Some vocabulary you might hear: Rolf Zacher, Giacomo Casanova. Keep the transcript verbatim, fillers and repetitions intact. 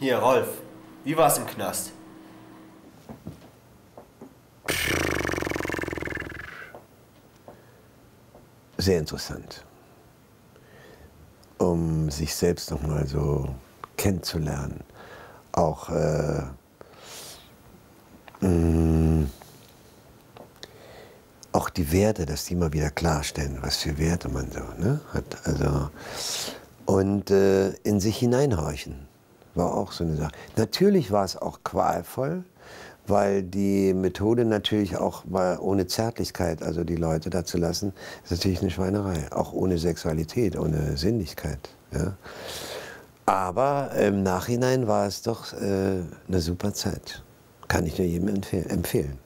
Hier, Rolf, wie war's im Knast? Sehr interessant. Um sich selbst noch mal so kennenzulernen. Auch äh, mh, auch die Werte, dass die mal wieder klarstellen, was für Werte man so ne, hat. Also, und äh, in sich hineinhorchen war auch so eine Sache. Natürlich war es auch qualvoll, weil die Methode natürlich auch mal ohne Zärtlichkeit, also die Leute da zu lassen, ist natürlich eine Schweinerei. Auch ohne Sexualität, ohne Sinnlichkeit. Ja. Aber im Nachhinein war es doch äh, eine super Zeit. Kann ich nur jedem empfehlen.